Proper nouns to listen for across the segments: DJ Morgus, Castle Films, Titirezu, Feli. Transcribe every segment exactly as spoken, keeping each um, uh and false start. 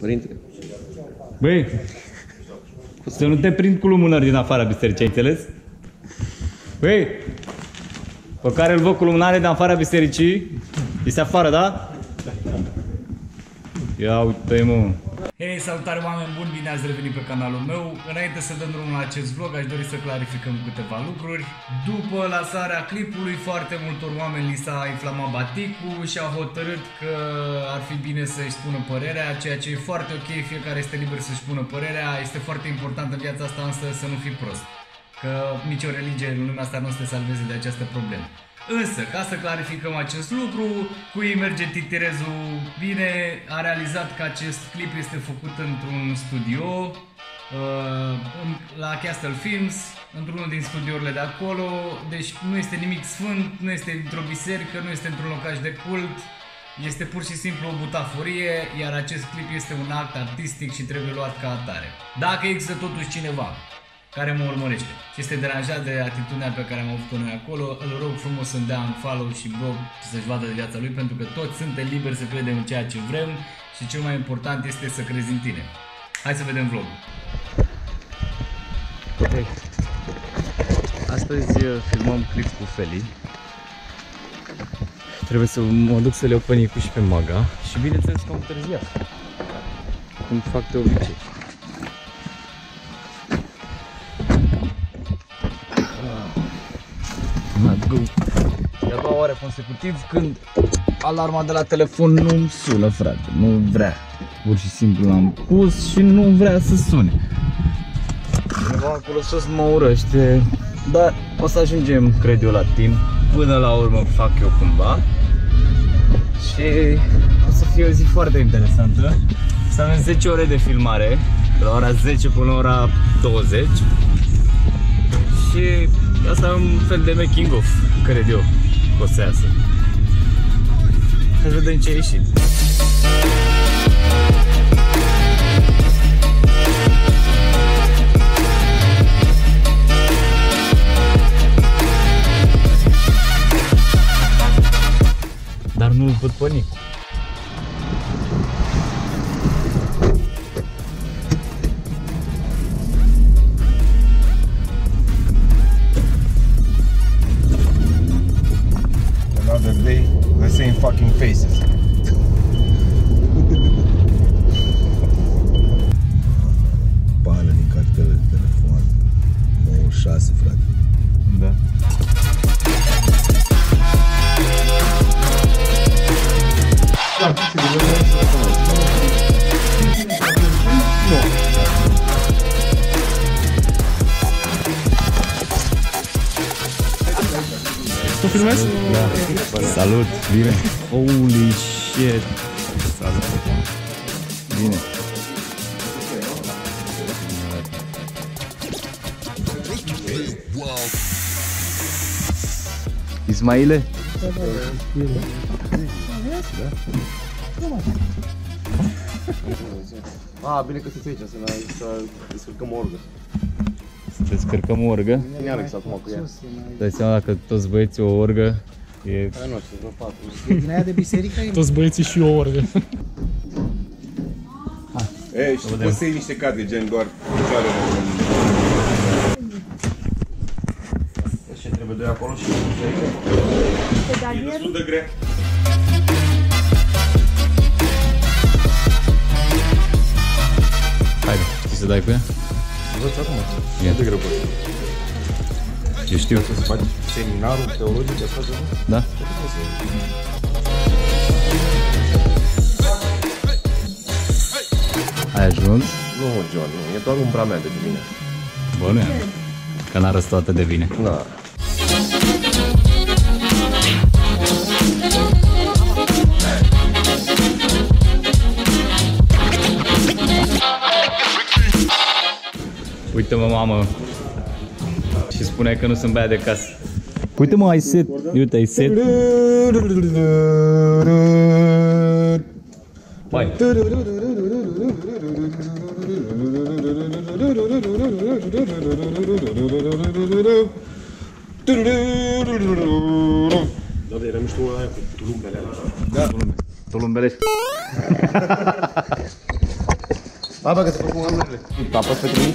Părinte. Băi, să nu te prind cu lumânări din afara bisericii, ai înțeles? Băi, pe care îl văd cu lumânare din afara bisericii, este afară, da? Ia uite-i, mă. Hei, salutare oameni buni, bine ați revenit pe canalul meu. Înainte să dăm drumul la acest vlog, aș dori să clarificăm câteva lucruri. După lansarea clipului, foarte multor oameni li s-a inflamat baticul și au hotărât că ar fi bine să-și spună părerea, ceea ce e foarte ok, fiecare este liber să-și spună părerea. Este foarte important în viața asta însă să nu fii prost, că nicio religie în lumea asta nu se salveze de această problemă. Însă, ca să clarificăm acest lucru, cu ei merge Titirezu bine, a realizat că acest clip este făcut într-un studio, la Castle Films, într-unul din studiourile de acolo, deci nu este nimic sfânt, nu este într-o biserică, nu este într-un locaș de cult, este pur și simplu o butaforie, iar acest clip este un act artistic și trebuie luat ca atare. Dacă există totuși cineva care mă urmărește și este deranjat de atitudinea pe care am avut-o noi acolo, îl rog frumos să-mi dea un follow și blog și să-și vadă de viața lui, pentru că toți suntem liberi să credem în ceea ce vrem și cel mai important este să crezi în tine. Hai să vedem vlogul. Okay. Astăzi filmăm clip cu Feli. Trebuie să mă duc să le iau pănicul și pe Maga și bineînțeles că am întârziat, cum fac de obicei. De-a doua oară consecutiv când alarma de la telefon nu îmi sună, frate, nu vrea. Pur și simplu l-am pus și nu vrea să sune. Cineva acolo sus mă urăște, dar o să ajungem, cred eu, la timp. Până la urmă fac eu cumva. Și o să fie o zi foarte interesantă. Să avem zece ore de filmare, de la ora zece până la ora douăzeci. Și asta e un fel de making of, cred eu, că o să iasă. Hai să vedem ce a ieșit. Dar nu-l văd pe nic. Fucking faces. Pană din cartele de telefon. nouăzeci și șase, frate. Da. Tu filmezi? Da. Salut, bine. Holy shit. Salut. Bine. Ismaile? Da, da, da. A, bine că sunteți aici, să descărcăm orgă. Să descărcăm o orgă. Cine Alex acum cu ea? Dai seama dacă toți băieții o orgă e... Hai nu știu, vreo patru. Din aia de biserică e... Toți băieții și o orgă. Ei, și poți să iei niște cadre, gen doar picioarele. Așa trebuie doi acolo și... E destul de grea. Haide, știi să dai cu ea? Văd acum, e de greu. Eu știu să faci seminarul teologic, asta de nu? Da. Ai ajuns? Nu, John, nu, e doar umbra mea de bine. Bă, nu e, că n-a răs toată de bine. Da. Uite-mă, mamă, și spune că nu sunt băiat de casă. Uite-mă, ai set, uite, ai set. Hai. Da, de era mișto ăla aia cu tulumbele alea. Da, tulumbele. Baba, că trebuie cu mânurile. Papa, să trebuie?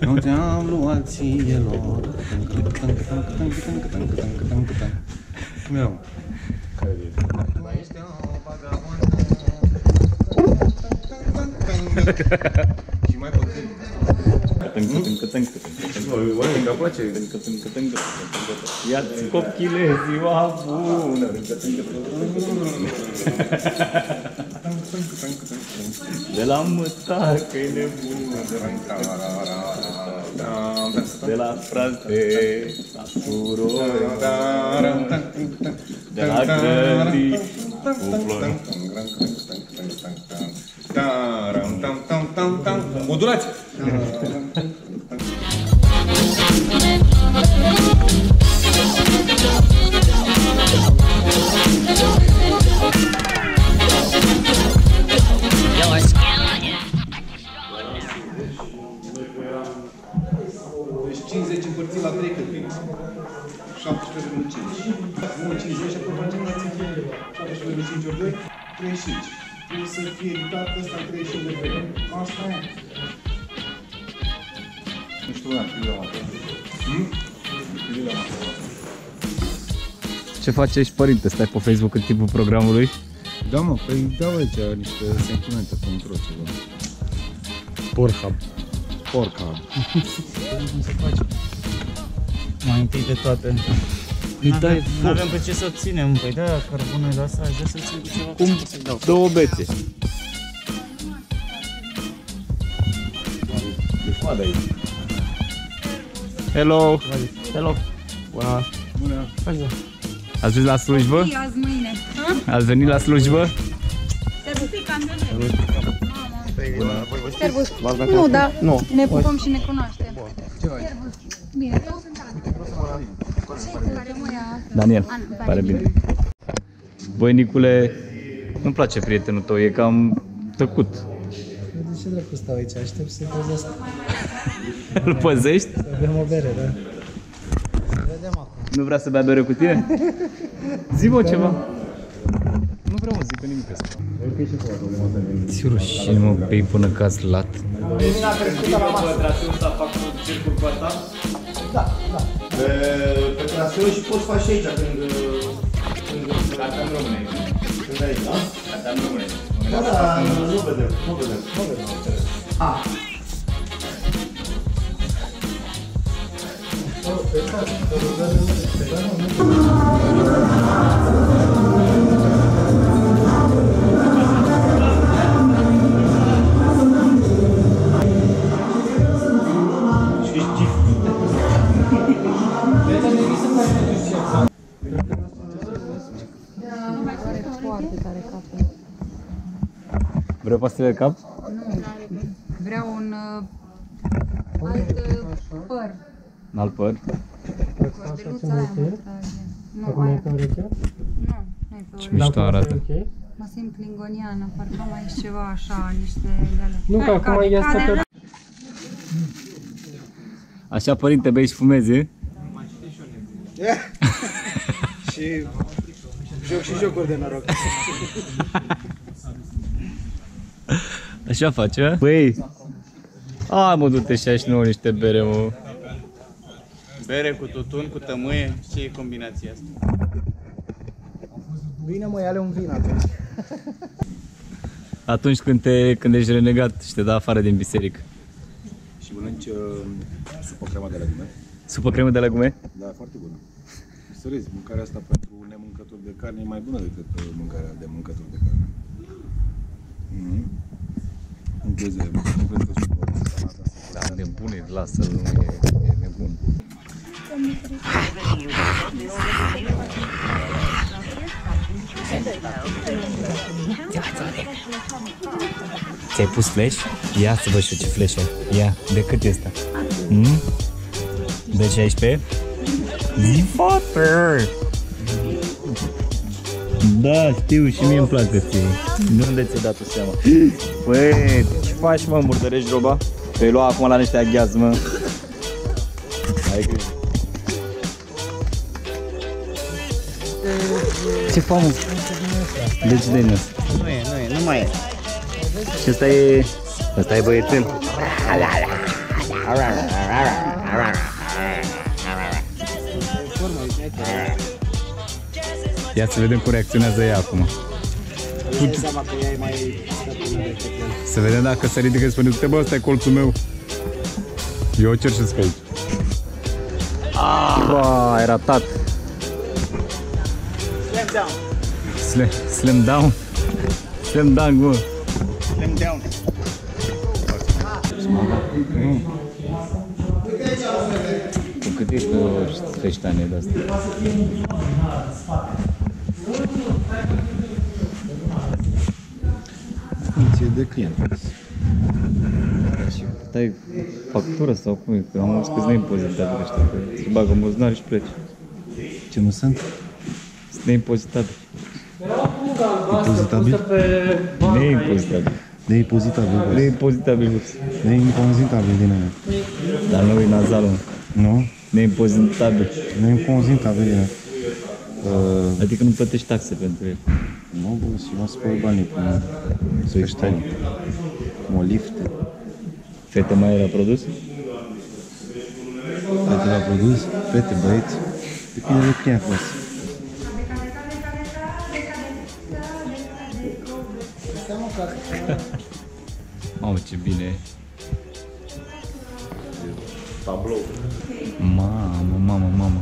Nu te-am luat țielor. Cum eram? Mai este o vagabondă. Și mai puțin. Tâncă, tâncă, tâncă, tâncă. Oamenii că-mi place. Tâncă, tâncă, tâncă. Ia-ți copchile ziua bună. Tâncă, tâncă, tâncă. De la mătar că-i nebună. De la frate, la surori. De la grădii, cu flori. Modulați! treizeci și cinci. Trebuie să fie editat ăsta treizeci și cinci de fel. Asta e. Nu știu, vreau, știu la mată. Știu la mată. Ce faci, ești părinte? Stai pe Facebook în timpul programului? Da, mă, păi dau aici niște sentimente pentru ceva. Pornhub. Pornhub. Cum se face? Mai întâi de toate. Nu avem pe ce să o ținem, păi da, carbonul e la asta, aș vrea să țin ceva. Cum? Două bețe. Deci mă, de aici. Hello! Hello! Bună! Bună! Ați venit la slujbă? Azi mâine. Ați venit la slujbă? Servus, cam de mine. Servus. Nu, da, ne pupăm și ne cunoaștem. Servus. Bine, eu sunt Ani. Daniel, pare bine. Băi, Nicule, nu-mi place prietenul tău, e cam tăcut. De ce dracu stau aici? Aștept să-i păzesc. Îl păzești? Să bem o bere, da. Să vedem acum. Nu vrea să bea bere cu tine? Zi-mă ceva. Nu vreau, zic că nimic ăsta. Ți-e rușine, mă, pe ei până că-ați lat. Deci n-a crescut la masă. Pe traseul ăsta fac un cercul cu asta? Da, da. Pe traseu și poți face aici când... Arteam rămâne. Când ai, da? Arteam rămâne. Da, da, nu vedem, nu vedem, nu vedem. A. Pe față, pe rugare, pe rugare, nu vedem. Vreau pastile de cap? Nu, vreau un uh, alt uh, păr. Un alt păr? Cordeluța aia mă, aia. Nu, ce mișto arată. Mă simt klingoniană, parcă am aici ceva așa, niște de-alea. Nu, că acum e asta pe... Așa, părinte, bei și fumezi, e? Mai citesc și eu nebunii. Și... joc și jocuri de noroc. Așa faci, a? Băi! A, mă, du-te și aici nouă niște bere, mă. Bere cu tutun, cu tămâie, ce e combinația asta? Bine, mă, ia-le un vin atunci. Atunci când, te, când ești renegat și te dă afară din biserică. Și mănânci uh, supă cremă de legume. Supă cremă de legume? Da, foarte bună. Să râzi, mâncarea asta pentru nemâncători de carne e mai bună decât mâncarea de mâncători de carne. Mm-hmm. Nu crezi, nu crezi că și pot să asta. Da, nebune, lasă-l, nu e, e nebun. Ți-ai pus flash? Ia să văd și eu ce flash ai. Ia, de cât e ăsta? Mm? B șaisprezece? Zi fată! Da, știu, și mie îmi place ție. Nu unde ți-ai dat o seama. Băi, ce faci, mă, murdărești roba? Te-ai luat acum la niște aghiați, mă. Hai că... Ce famă? De ce dai nas? Nu e, nu e, nu mai e. Și ăsta e... ăsta e băiețel. Ia să vedem cum reacționează ea acum. Să vedem dacă se ridică și spune, uite bă, ăsta e colțul meu. Eu o cerșesc pe aici. Aaaa, ai ratat. Slam down. Slam, slam down? Slam down, bă. Slam down. Cu cât ești feștane de astea? Funcție de client. Dai factură sau cum? Că am spus neimpozitat de ăștia, că se bagă în buzunar și pleci. Ce nu sunt? Sunt neimpozitate. Impozitabil? Neimpozitabil. Neipozitabil. Neipozitabil. Neimpozitabil din aia. Dar nu e nazalul. Nu? Neimpozitabil. Neimpozitabil din aia. Adică nu plătești taxe pentru el. Nu, bă, și m-a spăl banii până peștanii. Molifte. Fete mai era produs? Fete la produs? Fete, băieți? Depinde de cine a fost. Mamă, ce bine e. Tablou. Mamă, mamă, mamă.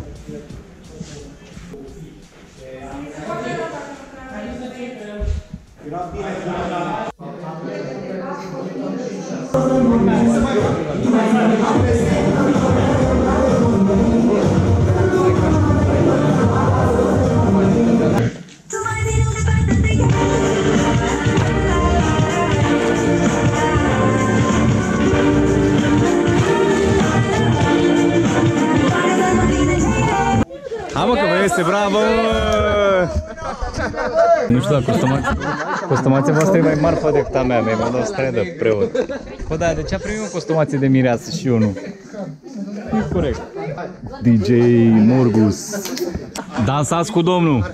Hai mă că vă iese, bravo! Nu știu, dar costumația voastră e mai marfă decât a mea, mi-ai dat strădă, preot. Bă, dar de ce a primit o costumație de mireasă și eu nu? E corect. D J Morgus. Dansați cu domnul!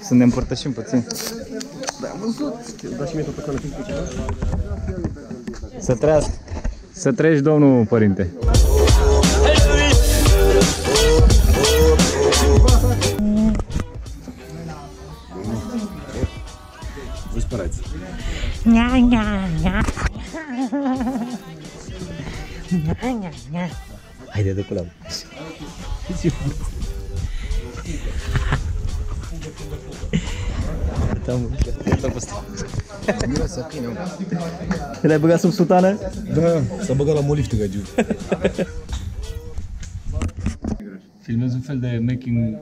Să ne împărtășim puțin. Da, am văzut. Da, și mie tot acolo. Să trăiască. Să treci, domnul părinte. Vă spărați. Haide, dă cu la uși. Te-ai băgat sub sutană? Da, s-a băgat la molifte, gagiu. Filmez un fel de making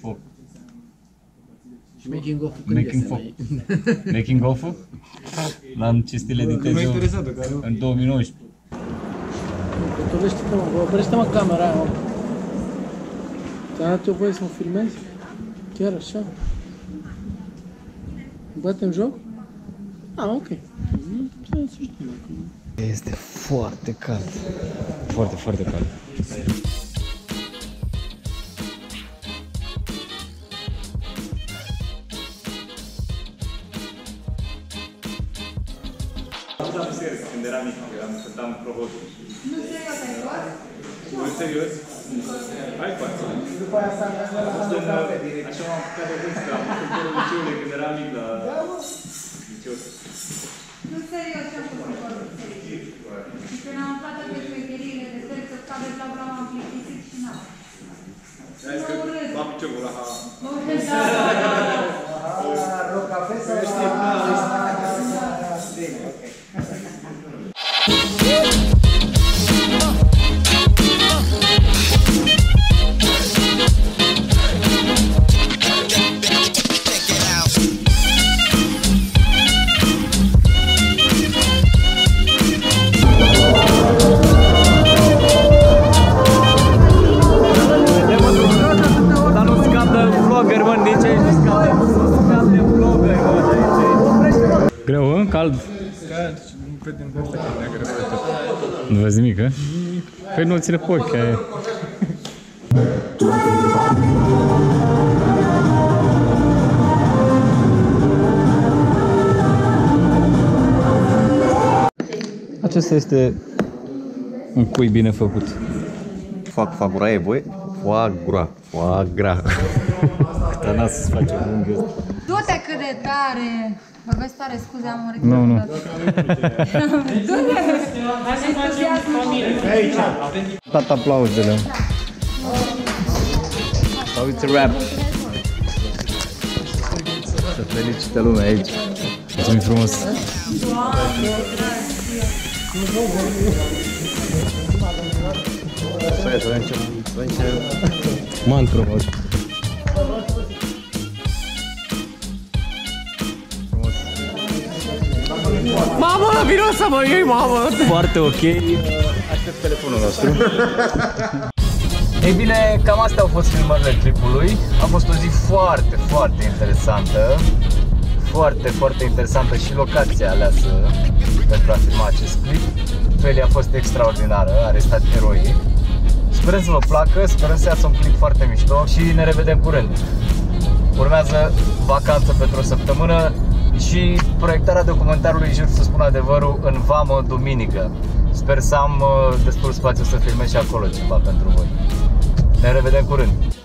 of. Making of. Making of. Making of? L-am cistile de Titirezu în două mii nouăsprezece. Oprește-mă camera aia, mă. Te-am dat eu voie să mă filmezi? Chiar așa? Bate în joc? Ah, ok. Este foarte cald. Foarte, foarte cald. Am fost la biserică când eram mic, că am cântam provotul. Nu serios ai luat? Nu serios? Hai față. Și după aia s-a angajat la anul cafe direct. Așa m-am făcut de vârstă, am făcut de liceule când eram mic la liceu. Nu serios, ce-am fost la provotul. Și când am aflat de șmecherile de seri, să fac de tabla, m-am plictisit și n-am. Ai zis că fac ceva la ha. Mă urmez la ha. Rog cafe sau la ha. plecat și nu credem de asta că e neagră. Nu vezi nimic, a? Păi nu ține pe ochi, aia. Acesta este un cui bine făcut. Fac fagura e voi? Fagura. Fagra. Câta n-a să-ți face unghiul ăsta. Du-te cât de tare! Vorbești tare, scuze, am urât. Nu, nu. Du-te! Hai să facem familie. Aici! Tata aplauzele. Sau it's a rap. Să felicite lumea aici. Mulțumim frumos! Stai, să vedem ce... Mantră, mă. Mamă, vino să mă iei, mamă! Foarte ok. Aștept telefonul nostru. Ei bine, cam astea au fost filmările clipului. A fost o zi foarte, foarte interesantă. Foarte, foarte interesantă și locația aleasă pentru a filma acest clip. Feli a fost extraordinară, a restat eroic. Sperăm să vă placă, sperăm să iați un clip foarte mișto și ne revedem curând. Urmează vacanță pentru o săptămână și proiectarea documentarului, jur să spun adevărul, în vamă, duminică. Sper să am destul spațiu să filmez și acolo ceva pentru voi. Ne revedem curând!